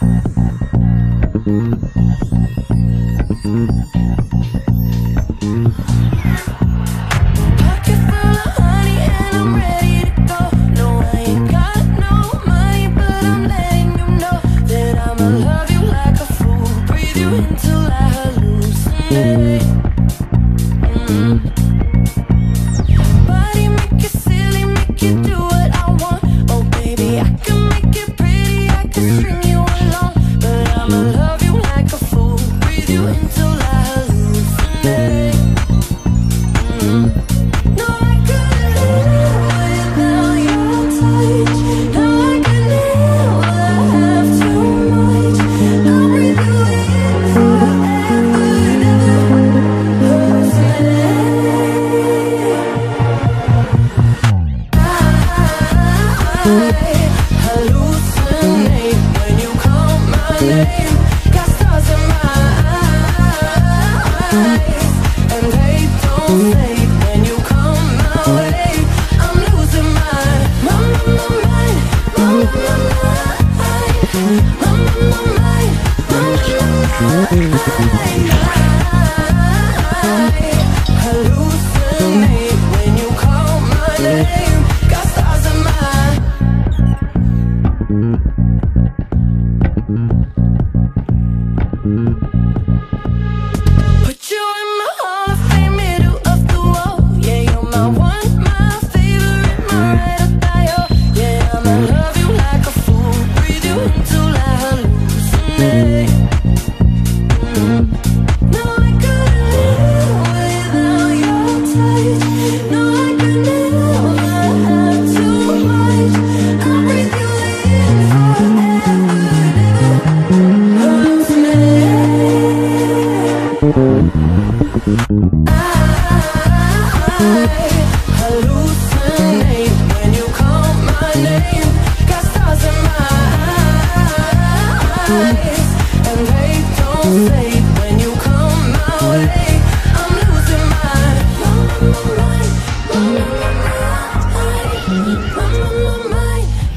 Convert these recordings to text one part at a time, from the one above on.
Hallucinate when you call my name. Got stars in my eyes, and they don't fade when you come my way. I'm losing my mind. Hallucinate when you call my name. Got stars in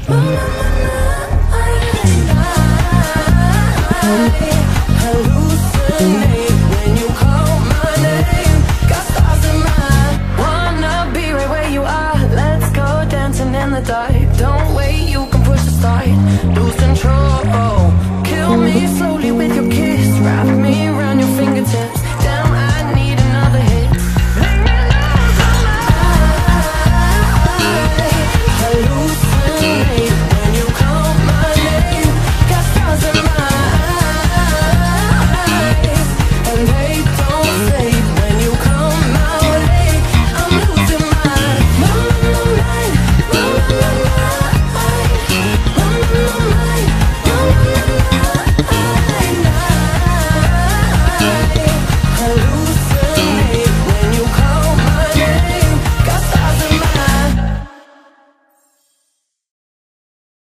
my eyes. Hallucinate when you call my name. Got stars in my eyes, and they don't fade when you come my way. I'm losing my mind. Hallucinate when you call my name. Got stars in my eyes. Wanna be right where you are. Let's go dancing in the dark. Don't wait, you can push the start. Lose control, kill me slow.